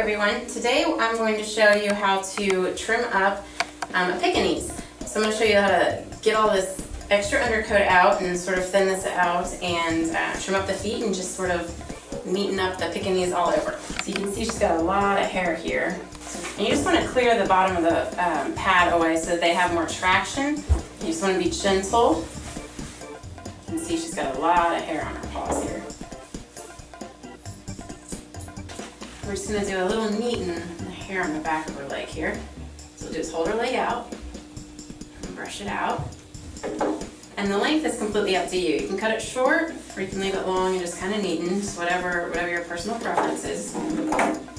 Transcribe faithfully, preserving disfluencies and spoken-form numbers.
everyone. Today I'm going to show you how to trim up um, a Pekingese. So I'm going to show you how to get all this extra undercoat out and sort of thin this out and uh, trim up the feet and just sort of neaten up the Pekingese all over. So you can see she's got a lot of hair here. And you just want to clear the bottom of the um, pad away so that they have more traction. You just want to be gentle. You can see she's got a lot of hair on her paws here. We're just going to do a little neaten the hair on the back of her leg here. So we'll just hold her leg out and brush it out. And the length is completely up to you. You can cut it short or you can leave it long and just kind of neaten, just whatever, whatever your personal preference is.